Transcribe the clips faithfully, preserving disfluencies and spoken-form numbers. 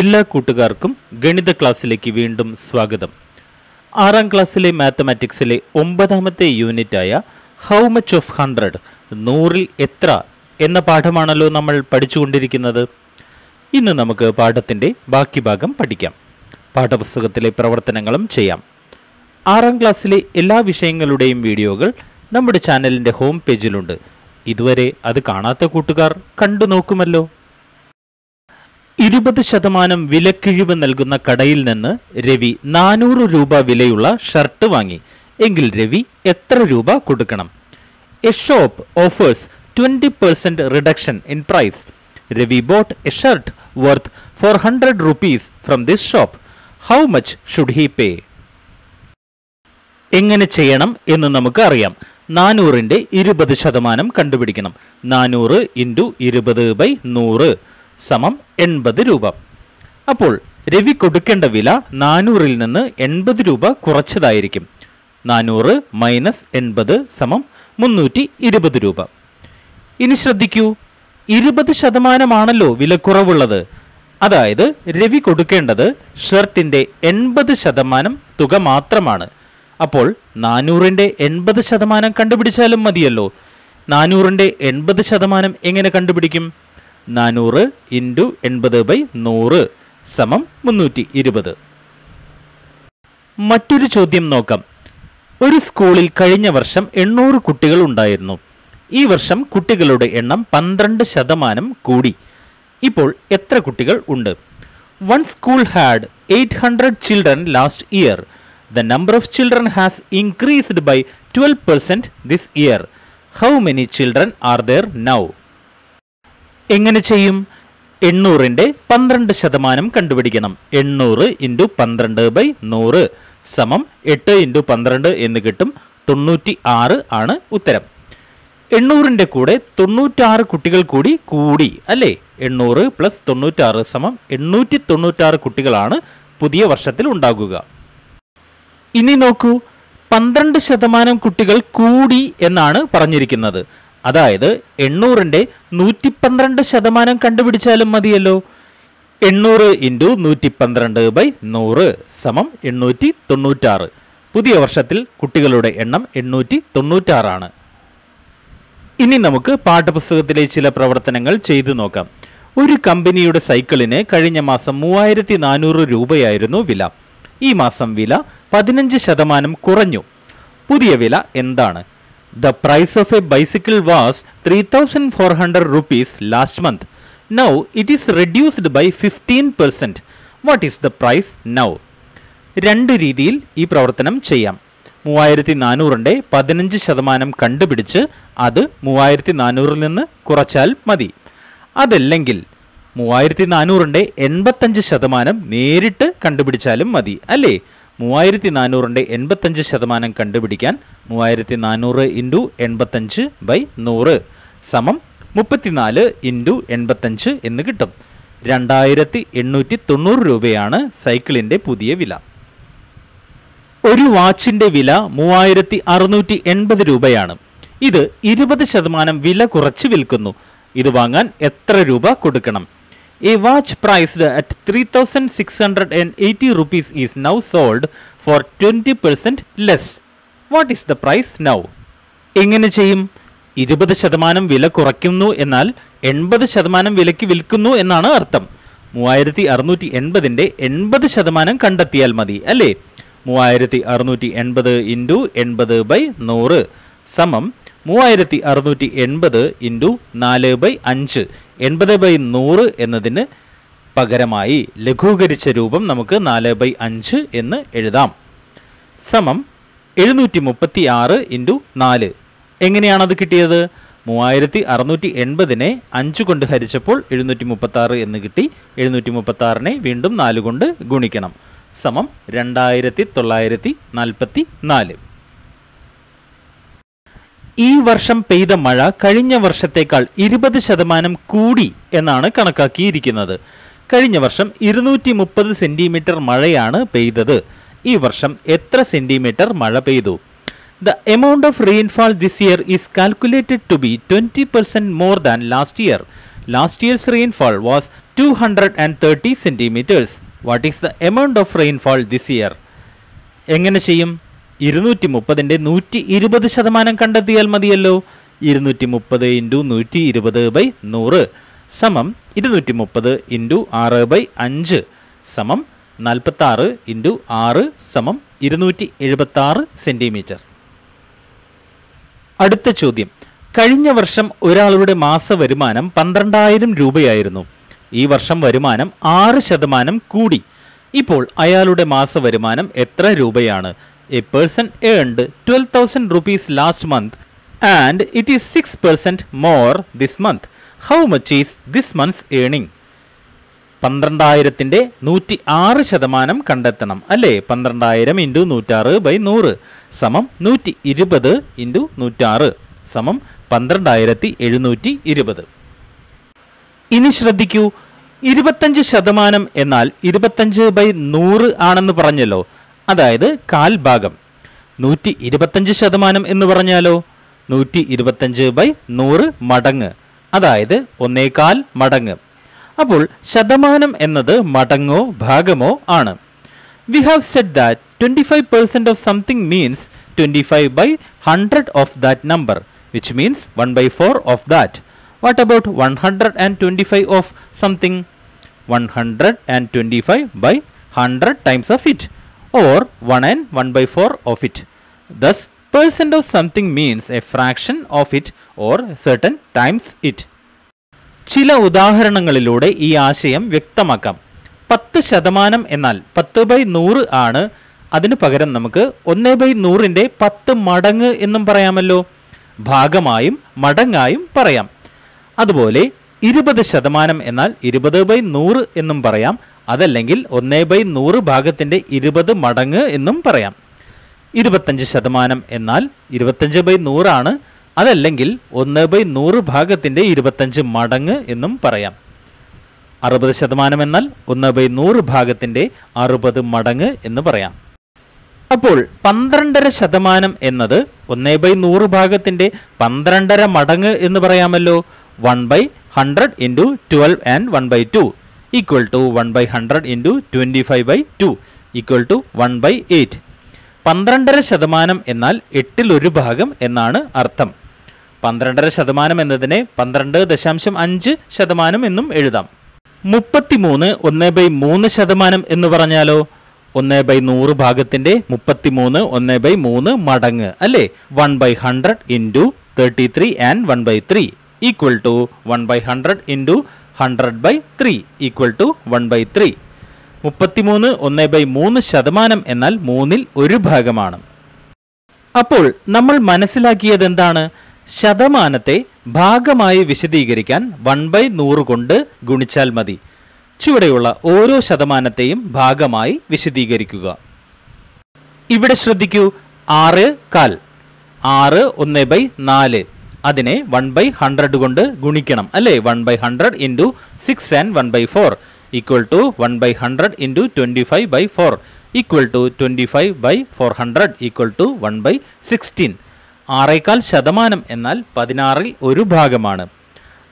എല്ലാ കൂട്ടുകാർക്കും ഗണിത ക്ലാസ്സിലേക്ക് വീണ്ടും സ്വാഗതം. ആറാം ക്ലാസ്സിലെ മാത്തമാറ്റിക്സിലെ ഒമ്പതാമത്തെ യൂണിറ്റായ ഹൗ മച്ച് ഓഫ് ഹൺഡ്രഡ്, നൂറിൽ എത്ര എന്ന പാഠമാണല്ലോ നമ്മൾ പഠിച്ചുകൊണ്ടിരിക്കുന്നത്. ഇന്ന് നമുക്ക് പാഠത്തിൻ്റെ ബാക്കി ഭാഗം പഠിക്കാം. പാഠപുസ്തകത്തിലെ പ്രവർത്തനങ്ങളും ചെയ്യാം. ആറാം ക്ലാസ്സിലെ എല്ലാ വിഷയങ്ങളുടെയും വീഡിയോകൾ നമ്മുടെ ചാനലിൻ്റെ ഹോം പേജിലുണ്ട്. ഇതുവരെ അത് കാണാത്ത കൂട്ടുകാർ കണ്ടു നോക്കുമല്ലോ. ഇരുപത് ശതമാനം വിലക്കിഴിവ് നൽകുന്ന കടയിൽ നിന്ന് രവി നാനൂറ് രൂപ വിലയുള്ള ഷർട്ട് വാങ്ങി. എങ്കിൽ രവി എത്ര രൂപ കൊടുക്കണം? A shop offers twenty percent reduction in price. Ravi bought a shirt worth four hundred rupees from this shop. How much should he pay? എങ്ങനെ ചെയ്യണം എന്ന് നമുക്ക് അറിയാം. നാനൂറിൻ്റെ ഇരുപത് ശതമാനം കണ്ടുപിടിക്കണം. നാനൂറ് ഇൻറ്റു ഇരുപത് ബൈ നൂറ് സമം എൺപത് രൂപ. അപ്പോൾ രവി കൊടുക്കേണ്ട വില നാനൂറിൽ നിന്ന് എൺപത് രൂപ കുറച്ചതായിരിക്കും. നാനൂറ് മൈനസ് എൺപത് സമം മുന്നൂറ്റി ഇരുപത് രൂപ. ഇനി ശ്രദ്ധിക്കൂ, ഇരുപത് ശതമാനമാണല്ലോ വിലക്കുറവുള്ളത്. അതായത് രവി കൊടുക്കേണ്ടത് ഷർട്ടിൻ്റെ എൺപത് ശതമാനം തുക മാത്രമാണ്. അപ്പോൾ നാനൂറിൻ്റെ എൺപത് ശതമാനം കണ്ടുപിടിച്ചാലും മതിയല്ലോ. നാനൂറിൻ്റെ എൺപത് ശതമാനം എങ്ങനെ കണ്ടുപിടിക്കും? നാനൂറ് ഇൻറ്റു എൺപത് ബൈ നൂറ് സമം മുന്നൂറ്റി ഇരുപത്. മറ്റൊരു ചോദ്യം നോക്കാം. ഒരു സ്കൂളിൽ കഴിഞ്ഞ വർഷം എണ്ണൂറ് കുട്ടികൾ ഉണ്ടായിരുന്നു. ഈ വർഷം കുട്ടികളുടെ എണ്ണം പന്ത്രണ്ട് ശതമാനം കൂടി. ഇപ്പോൾ എത്ര കുട്ടികൾ ഉണ്ട്? One school had eight hundred children last year. The number of children has increased by twelve percent this year. How many children are there now? എങ്ങനെ ചെയ്യും? എണ്ണൂറിൻ്റെ പന്ത്രണ്ട് ശതമാനം കണ്ടുപിടിക്കണം. എണ്ണൂറ് ഇൻറ്റു പന്ത്രണ്ട് ബൈ നൂറ് സമം എട്ട് ഇൻറ്റു പന്ത്രണ്ട് എന്ന് കിട്ടും. തൊണ്ണൂറ്റി ആറ് ആണ് ഉത്തരം. എണ്ണൂറിൻ്റെ കൂടെ തൊണ്ണൂറ്റാറ് കുട്ടികൾ കൂടി കൂടി അല്ലേ? എണ്ണൂറ് പ്ലസ് തൊണ്ണൂറ്റാറ് സമം എണ്ണൂറ്റി തൊണ്ണൂറ്റാറ് കുട്ടികളാണ് പുതിയ വർഷത്തിൽ ഉണ്ടാകുക. ഇനി നോക്കൂ, പന്ത്രണ്ട് ശതമാനം കുട്ടികൾ കൂടി എന്നാണ് പറഞ്ഞിരിക്കുന്നത്. അതായത് എണ്ണൂറിൻ്റെ നൂറ്റി പന്ത്രണ്ട് ശതമാനം കണ്ടുപിടിച്ചാലും മതിയല്ലോ. എണ്ണൂറ് ഇൻറ്റു നൂറ്റി പന്ത്രണ്ട് ബൈ നൂറ് സമം എണ്ണൂറ്റി തൊണ്ണൂറ്റാറ്. പുതിയ വർഷത്തിൽ കുട്ടികളുടെ എണ്ണം എണ്ണൂറ്റി തൊണ്ണൂറ്റാറാണ്. ഇനി നമുക്ക് പാഠപുസ്തകത്തിലെ ചില പ്രവർത്തനങ്ങൾ ചെയ്തു നോക്കാം. ഒരു കമ്പനിയുടെ സൈക്കിളിന് കഴിഞ്ഞ മാസം മൂവായിരത്തി നാനൂറ് രൂപയായിരുന്നു വില. ഈ മാസം വില പതിനഞ്ച് ശതമാനം കുറഞ്ഞു. പുതിയ വില എന്താണ്? The price of a bicycle was three thousand four hundred rupees last month. Now it is reduced by fifteen percent. What is the price now? രണ്ട് രീതിയിൽ ഈ പ്രവർത്തനം ചെയ്യാം. മൂവായിരത്തി നാനൂറിൻ്റെ പതിനഞ്ച് ശതമാനം കണ്ടുപിടിച്ച് അത് മൂവായിരത്തി നാനൂറിൽ നിന്ന് കുറച്ചാൽ മതി. അതല്ലെങ്കിൽ മൂവായിരത്തി നാനൂറിൻ്റെ എൺപത്തഞ്ച് ശതമാനം നേരിട്ട് കണ്ടുപിടിച്ചാലും മതി അല്ലേ? മൂവായിരത്തി നാനൂറിൻ്റെ എൺപത്തഞ്ച് ശതമാനം കണ്ടുപിടിക്കാൻ മൂവായിരത്തി നാനൂറ് ഇൻറ്റു എൺപത്തഞ്ച് ബൈ നൂറ് സമം മുപ്പത്തിനാല് ഇൻറ്റു എൺപത്തഞ്ച് എന്ന് കിട്ടും. രണ്ടായിരത്തി എണ്ണൂറ്റി തൊണ്ണൂറ് രൂപയാണ് സൈക്കിളിൻ്റെ പുതിയ വില. ഒരു വാച്ചിൻ്റെ വില മൂവായിരത്തി അറുന്നൂറ്റി എൺപത് രൂപയാണ്. ഇത് ഇരുപത് ശതമാനം വില കുറച്ച് വിൽക്കുന്നു. ഇത് വാങ്ങാൻ എത്ര രൂപ കൊടുക്കണം? A watch priced at three thousand six hundred eighty rupees is now sold for twenty percent less. What is the price now? എങ്ങനെ ചെയ്യും? ഇരുപത് ശതമാനം വില കുറയ്ക്കുന്നു എന്നാൽ എൺപത് ശതമാനം വിലയ്ക്ക് വിൽക്കുന്നു എന്നാണ് അർത്ഥം. മൂവായിരത്തി അറുന്നൂറ്റി എൺപതിൻ്റെ എൺപത് ശതമാനം കണ്ടെത്തിയാൽ മതി അല്ലേ? മൂവായിരത്തി അറുന്നൂറ്റി എൺപത് ഇൻറ്റു എൺപത് ബൈ നൂറ് സമം മൂവായിരത്തി അറുന്നൂറ്റി എൺപത് ഇൻറ്റു നാല് ബൈ അഞ്ച്. എൺപത് ബൈ നൂറ് എന്നതിന് പകരമായി ലഘൂകരിച്ച രൂപം നമുക്ക് നാല് ബൈ അഞ്ച് എന്ന് എഴുതാം. സമം എഴുന്നൂറ്റി മുപ്പത്തി ആറ് ഇൻറ്റു നാല്. എങ്ങനെയാണത് കിട്ടിയത്? മൂവായിരത്തി അറുന്നൂറ്റി എൺപതിനെ അഞ്ച് കൊണ്ട് ഹരിച്ചപ്പോൾ എഴുന്നൂറ്റി മുപ്പത്തി ആറ് എന്ന് കിട്ടി. എഴുന്നൂറ്റി മുപ്പത്തി ആറിനെ വീണ്ടും നാല് കൊണ്ട് ഗുണിക്കണം. സമം രണ്ടായിരത്തി തൊള്ളായിരത്തി നാൽപ്പത്തി നാല്. ഈ വർഷം പെയ്ത മഴ കഴിഞ്ഞ വർഷത്തേക്കാൾ ഇരുപത് ശതമാനം കൂടി എന്നാണ് കണക്കാക്കിയിരിക്കുന്നത്. കഴിഞ്ഞ വർഷം ഇരുന്നൂറ്റി മുപ്പത് സെൻറ്റിമീറ്റർ മഴയാണ് പെയ്തത്. ഈ വർഷം എത്ര സെൻറ്റിമീറ്റർ മഴ പെയ്തു? The amount of rainfall this year is calculated to be twenty percent more than last year. Last year's rainfall was two hundred thirty centimeters. What is the amount of rainfall this year? എങ്ങനെ ചെയ്യും? ഇരുന്നൂറ്റിമുപ്പതിന്റെ നൂറ്റി ഇരുപത് ശതമാനം കണ്ടെത്തിയാൽ മതിയല്ലോ. ഇരുന്നൂറ്റി മുപ്പത് into നൂറ്റി ഇരുപത് ബൈ നൂറ് സമം ഇരുന്നൂറ്റി മുപ്പത് ഇൻറ്റു ആറ് ബൈ അഞ്ച് സമം നാൽപ്പത്തി ആറ് ഇൻറ്റു ആറ് സമം ഇരുന്നൂറ്റി എഴുപത്തി ആറ് സെൻറ്റിമീറ്റർ. അടുത്ത ചോദ്യം, കഴിഞ്ഞ വർഷം ഒരാളുടെ മാസ വരുമാനം പന്ത്രണ്ടായിരം രൂപയായിരുന്നു. ഈ വർഷം വരുമാനം ആറ് ശതമാനം കൂടി. ഇപ്പോൾ അയാളുടെ മാസ വരുമാനം എത്ര രൂപയാണ്? A person earned twelve thousand rupees last month and it is six percent more this month. How much is this month's earning? പന്ത്രണ്ടായിരത്തിൻ്റെ നൂറ്റി ആറ് ശതമാനം കണ്ടെത്തണം അല്ലേ? പന്ത്രണ്ടായിരം ഇൻറ്റു നൂറ്റാറ് ബൈ നൂറ് സമം നൂറ്റി ഇരുപത് ഇൻറ്റു നൂറ്റാറ് സമം പന്ത്രണ്ടായിരത്തി എഴുന്നൂറ്റി ഇരുപത്. ഇനി ശ്രദ്ധിക്കൂ, ഇരുപത്തഞ്ച് ശതമാനം എന്നാൽ ഇരുപത്തഞ്ച് ബൈ നൂറ് ആണെന്ന് പറഞ്ഞല്ലോ, അതായത് കാൽഭാഗം. നൂറ്റി ഇരുപത്തഞ്ച് ശതമാനം എന്ന് പറഞ്ഞാലോ, നൂറ്റി ഇരുപത്തഞ്ച് ബൈ നൂറ് മടങ്ങ്, അതായത് ഒന്നേകാൽ മടങ്ങ്. അപ്പോൾ ശതമാനം എന്നത് മടങ്ങോ ഭാഗമോ ആണ്. We have said that twenty five percent of something means twenty five by hundred of that number, which means one by four of that. What about one hundred and twenty five of something? One hundred and twenty five by hundred times of it, or one and one by four of it. Thus, percent of something means a fraction of it or certain times it. ചില ഉദാഹരണങ്ങളിലൂടെ ഈ ആശയം വ്യക്തമാക്കാം. പത്ത് ശതമാനം എന്നാൽ പത്ത് by നൂറ് ആണ്. അതിന് പകരം നമുക്ക് ഒന്ന് ബൈ നൂറിൻ്റെ പത്ത് മടങ്ങ് എന്നും പറയാമല്ലോ, ഭാഗമായും മടങ്ങായും പറയാം. അതുപോലെ ഇരുപത് ശതമാനം എന്നാൽ ഇരുപത് ബൈ നൂറ് എന്നും പറയാം, അതല്ലെങ്കിൽ ഒന്ന് ബൈ നൂറ് ഭാഗത്തിൻ്റെ ഇരുപത് മടങ്ങ് എന്നും പറയാം. ഇരുപത്തഞ്ച് ശതമാനം എന്നാൽ ഇരുപത്തഞ്ച് ബൈ നൂറാണ്, അതല്ലെങ്കിൽ ഒന്ന് ബൈ നൂറ് ഭാഗത്തിൻ്റെ ഇരുപത്തഞ്ച് മടങ്ങ് എന്നും പറയാം. അറുപത് ശതമാനം എന്നാൽ ഒന്ന് ബൈ നൂറ് ഭാഗത്തിൻ്റെ അറുപത് മടങ്ങ് എന്ന് പറയാം. അപ്പോൾ പന്ത്രണ്ടര ശതമാനം എന്നത് ഒന്ന് ബൈ നൂറ് ഭാഗത്തിൻ്റെ പന്ത്രണ്ടര മടങ്ങ് എന്ന് പറയാമല്ലോ. One by hundred into twelve and one by two equal to one by one hundred into twenty-five by two equal to one by eight. പന്ത്രണ്ടര ശതമാനം എന്നാൽ എട്ടിൽ ഒരു ഭാഗം എന്നാണ് അർത്ഥം. പന്ത്രണ്ടര ശതമാനം എന്നതിനെ പന്ത്രണ്ട് ദശാംശം അഞ്ച് ശതമാനം എന്നും എഴുതാം. മുപ്പത്തിമൂന്ന് ഒന്ന് ബൈ മൂന്ന് ശതമാനം എന്ന് പറഞ്ഞാലോ, ഒന്ന് ബൈ നൂറ് ഭാഗത്തിൻ്റെ മുപ്പത്തിമൂന്ന് ഒന്ന് ബൈ മൂന്ന് മടങ്ങ് അല്ലേ? One by hundred into thirty three and one by three equal to one by hundred into hundred by three equal to one by three. മുപ്പത്തിമൂന്ന് ഒന്ന് ബൈ മൂന്ന് ശതമാനം എന്നാൽ മൂന്നിൽ ഒരു ഭാഗമാണ്. അപ്പോൾ നമ്മൾ മനസ്സിലാക്കിയത് എന്താണ്? ശതമാനത്തെ ഭാഗമായി വിശദീകരിക്കാൻ വൺ ബൈ നൂറ് കൊണ്ട് ഗുണിച്ചാൽ മതി. ചുവടെയുള്ള ഓരോ ശതമാനത്തെയും ഭാഗമായി വിശദീകരിക്കുക. ഇവിടെ ശ്രദ്ധിക്കൂ, ആറ് കാൽ, ആറ് ഒന്ന് ബൈ നാല്, അതിനെ വൺ ബൈ ഹൺഡ്രഡ് കൊണ്ട് ഗുണിക്കണം അല്ലേ? One by hundred into six and one by four equal to one by hundred into twenty five by four equal to twenty five by four hundred equal to one by sixteen. ആറേക്കാൽ ശതമാനം എന്നാൽ പതിനാറിൽ ഒരു ഭാഗമാണ്.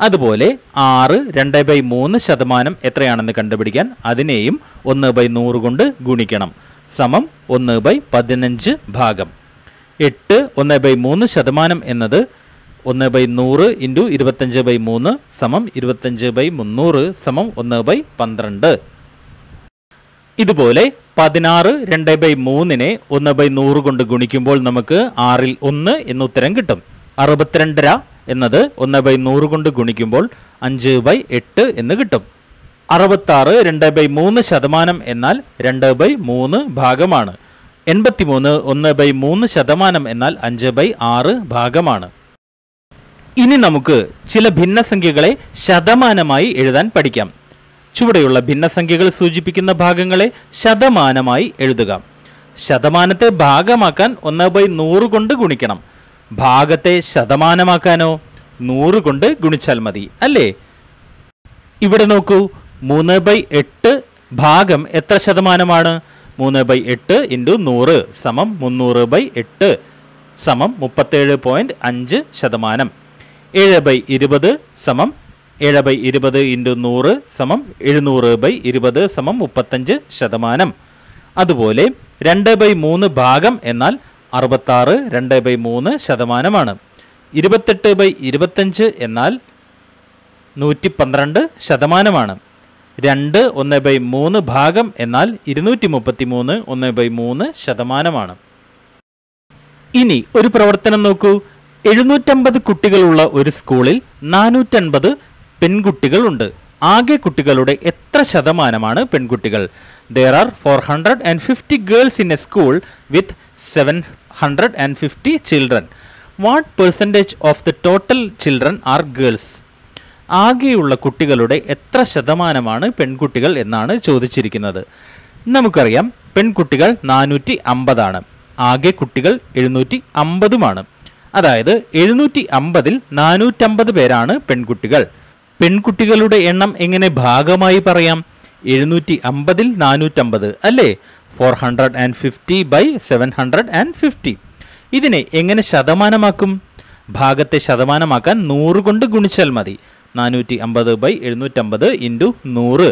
അതുപോലെ ആറ് രണ്ട് by മൂന്ന് ശതമാനം എത്രയാണെന്ന് കണ്ടുപിടിക്കാൻ അതിനെയും ഒന്ന് ബൈ നൂറ് കൊണ്ട് ഗുണിക്കണം, സമം ഒന്ന് ബൈ പതിനഞ്ച് ഭാഗം. എട്ട് ഒന്ന് ബൈ മൂന്ന് ശതമാനം എന്നത് ഒന്ന് ബൈ നൂറ് ഇൻറ്റു ഇരുപത്തഞ്ച് ബൈ മൂന്ന് സമം ഇരുപത്തഞ്ച് ബൈ മുന്നൂറ് സമം ഒന്ന് ബൈ പന്ത്രണ്ട്. ഇതുപോലെ പതിനാറ് രണ്ട് ബൈ മൂന്നിനെ ഒന്ന് ബൈ നൂറ് കൊണ്ട് ഗുണിക്കുമ്പോൾ നമുക്ക് ആറിൽ ഒന്ന് എന്ന ഉത്തരം കിട്ടും. അറുപത്തിരണ്ടര എന്നത് ഒന്ന് ബൈ നൂറ് കൊണ്ട് ഗുണിക്കുമ്പോൾ അഞ്ച് ബൈ എട്ട് എന്ന് കിട്ടും. അറുപത്താറ് രണ്ട് ബൈ മൂന്ന് ശതമാനം എന്നാൽ രണ്ട് ബൈ മൂന്ന് ഭാഗമാണ്. എൺപത്തിമൂന്ന് ഒന്ന് ബൈ മൂന്ന് ശതമാനം എന്നാൽ അഞ്ച് ബൈ ആറ് ഭാഗമാണ്. ഇനി നമുക്ക് ചില ഭിന്നസംഖ്യകളെ ശതമാനമായി എഴുതാൻ പഠിക്കാം. ചുവടെയുള്ള ഭിന്നസംഖ്യകൾ സൂചിപ്പിക്കുന്ന ഭാഗങ്ങളെ ശതമാനമായി എഴുതുക. ശതമാനത്തെ ഭാഗമാക്കാൻ ഒന്ന് ബൈ നൂറ് കൊണ്ട് ഗുണിക്കണം. ഭാഗത്തെ ശതമാനമാക്കാനോ നൂറ് കൊണ്ട് ഗുണിച്ചാൽ മതി അല്ലേ? ഇവിടെ നോക്കൂ, മൂന്ന് ബൈ എട്ട് ഭാഗം എത്ര ശതമാനമാണ്? മൂന്ന് ബൈ എട്ട് ഇൻറ്റു നൂറ് സമം മുന്നൂറ് ബൈ എട്ട് സമം മുപ്പത്തേഴ് പോയിൻറ്റ് അഞ്ച് ശതമാനം. ഏഴ് ബൈ ഇരുപത് സമം 7 by 20 into 100 samam 700 by 20 samam 35 shatamanam. Adupole, 2 by 3 bhagam enal 66 2 by 3 shatamanamana. 28 by 25 enal 112 shatamanamana. 2 1 by 3 bhagam enal 233 1 by 3 shatamanamana. Ini oru pravartanam nokku. എഴുന്നൂറ്റമ്പത് കുട്ടികളുള്ള ഒരു സ്കൂളിൽ നാനൂറ്റമ്പത് പെൺകുട്ടികളുണ്ട്. ആകെ കുട്ടികളുടെ എത്ര ശതമാനമാണ് പെൺകുട്ടികൾ? There are four hundred fifty girls in a school with seven hundred fifty children. What percentage of the total children are girls? ആകെയുള്ള കുട്ടികളുടെ എത്ര ശതമാനമാണ് പെൺകുട്ടികൾ എന്നാണ് ചോദിച്ചിരിക്കുന്നത്. നമുക്കറിയാം പെൺകുട്ടികൾ നാനൂറ്റി അമ്പത് ആണ്. ആകെ കുട്ടികൾ എഴുന്നൂറ്റി അമ്പത് ആണ്. അതായത് എഴുന്നൂറ്റി അമ്പത് ൽ നാനൂറ്റി അമ്പത് പേരാണ് പെൺകുട്ടികൾ. പെൺകുട്ടികളുടെ എണ്ണം എങ്ങനെ ഭാഗമായി പറയാം? എഴുന്നൂറ്റി അമ്പത് ൽ നാനൂറ്റി അമ്പത് അല്ലേ? നാനൂറ്റി അമ്പത് by seven hundred fifty. ഇതിനെ എങ്ങനെ ശതമാനമാക്കും? ഭാഗത്തെ ശതമാനമാക്കാൻ നൂറ് കൊണ്ട് ഗുണിച്ചാൽ മതി. നാനൂറ്റി അമ്പത് by എഴുന്നൂറ്റി അമ്പത് into നൂറ്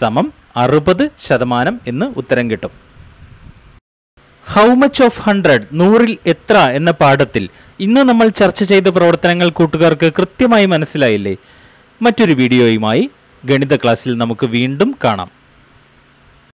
സമം അറുപത് ശതമാനം എന്ന് ഉത്തരം കിട്ടും. How much of one hundred നൂറിൽ എത്ര എന്ന പാഠത്തിൽ ഇന്ന് നമ്മൾ ചർച്ച ചെയ്ത പ്രവർത്തനങ്ങൾ കൂട്ടുകാർക്ക് കൃത്യമായി മനസ്സിലായില്ലേ? മറ്റൊരു വീഡിയോയുമായി ഗണിത ക്ലാസ്സിൽ നമുക്ക് വീണ്ടും കാണാം.